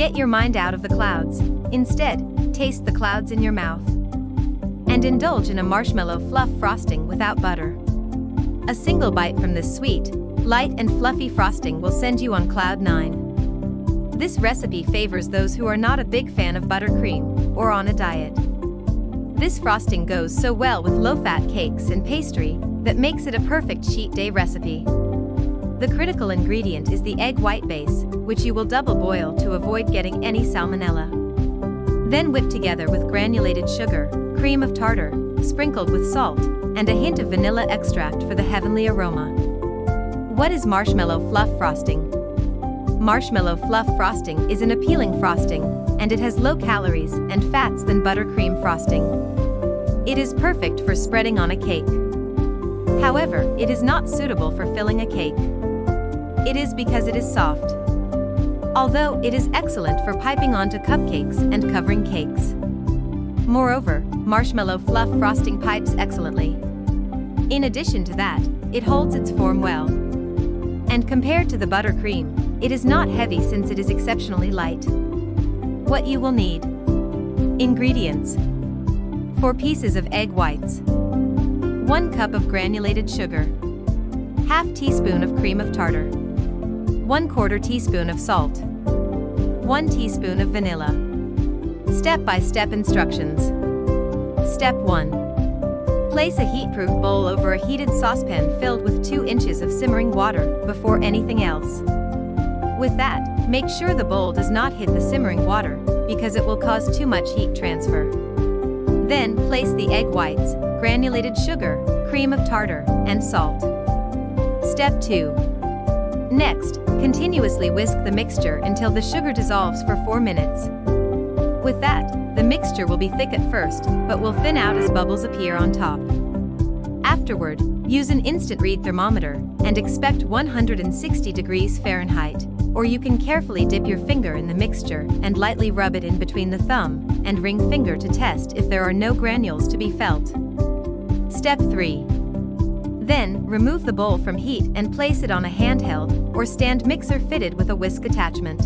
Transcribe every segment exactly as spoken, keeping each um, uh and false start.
Get your mind out of the clouds. Instead, taste the clouds in your mouth. And indulge in a marshmallow fluff frosting without butter. A single bite from this sweet, light and fluffy frosting will send you on cloud nine. This recipe favors those who are not a big fan of buttercream or on a diet. This frosting goes so well with low-fat cakes and pastry that makes it a perfect cheat day recipe. The critical ingredient is the egg white base, which you will double boil to avoid getting any salmonella. Then whip together with granulated sugar, cream of tartar, sprinkled with salt, and a hint of vanilla extract for the heavenly aroma. What is marshmallow fluff frosting? Marshmallow fluff frosting is an appealing frosting, and it has low calories and fats than buttercream frosting. It is perfect for spreading on a cake. However, it is not suitable for filling a cake. It is because it is soft. Although it is excellent for piping onto cupcakes and covering cakes. Moreover, marshmallow fluff frosting pipes excellently. In addition to that, it holds its form well. And compared to the buttercream, it is not heavy since it is exceptionally light. What you will need. Ingredients. four pieces of egg whites. one cup of granulated sugar. half teaspoon of cream of tartar. one quarter teaspoon of salt. one teaspoon of vanilla. Step-by-step instructions. Step one. Place a heat-proof bowl over a heated saucepan filled with two inches of simmering water before anything else. With that, make sure the bowl does not hit the simmering water, because it will cause too much heat transfer. Then, place the egg whites, granulated sugar, cream of tartar, and salt. Step two. Next, continuously whisk the mixture until the sugar dissolves for four minutes. With that, the mixture will be thick at first, but will thin out as bubbles appear on top. Afterward, use an instant read thermometer and expect one hundred sixty degrees Fahrenheit. Or you can carefully dip your finger in the mixture and lightly rub it in between the thumb and ring finger to test if there are no granules to be felt. Step three. Then, remove the bowl from heat and place it on a handheld or stand mixer fitted with a whisk attachment.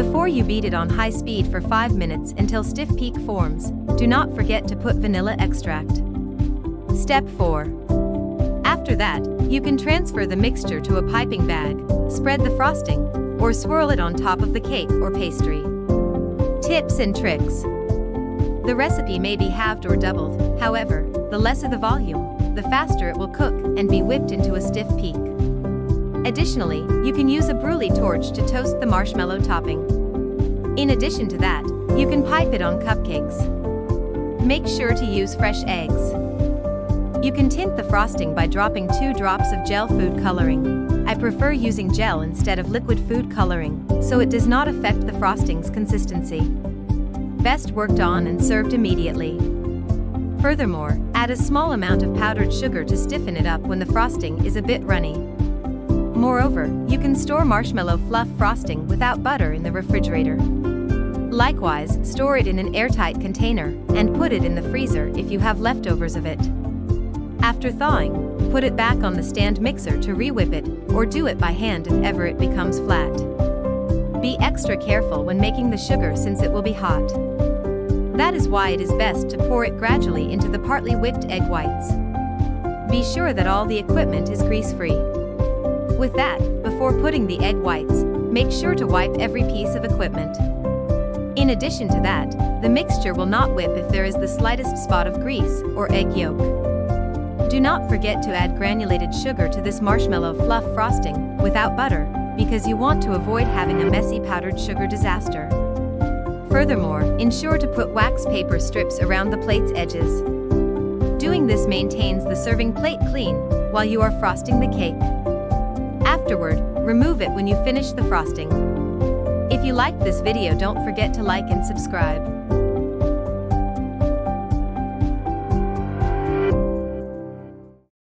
Before you beat it on high speed for five minutes until stiff peak forms, do not forget to put vanilla extract. Step four. After that, you can transfer the mixture to a piping bag, spread the frosting, or swirl it on top of the cake or pastry. Tips and tricks. The recipe may be halved or doubled, however, the lesser the volume, the faster it will cook and be whipped into a stiff peak. Additionally, you can use a brûlée torch to toast the marshmallow topping. In addition to that, you can pipe it on cupcakes. Make sure to use fresh eggs. You can tint the frosting by dropping two drops of gel food coloring. I prefer using gel instead of liquid food coloring, so it does not affect the frosting's consistency. Best worked on and served immediately. Furthermore, add a small amount of powdered sugar to stiffen it up when the frosting is a bit runny. Moreover, you can store marshmallow fluff frosting without butter in the refrigerator. Likewise, store it in an airtight container and put it in the freezer if you have leftovers of it. After thawing, put it back on the stand mixer to re-whip it, or do it by hand if ever it becomes flat. Be extra careful when making the sugar since it will be hot. That is why it is best to pour it gradually into the partly whipped egg whites. Be sure that all the equipment is grease-free. With that, before putting the egg whites, make sure to wipe every piece of equipment. In addition to that, the mixture will not whip if there is the slightest spot of grease or egg yolk. Do not forget to add granulated sugar to this marshmallow fluff frosting, without butter, because you want to avoid having a messy powdered sugar disaster. Furthermore, ensure to put wax paper strips around the plate's edges. Doing this maintains the serving plate clean, while you are frosting the cake. Afterward, remove it when you finish the frosting. If you liked this video, don't forget to like and subscribe.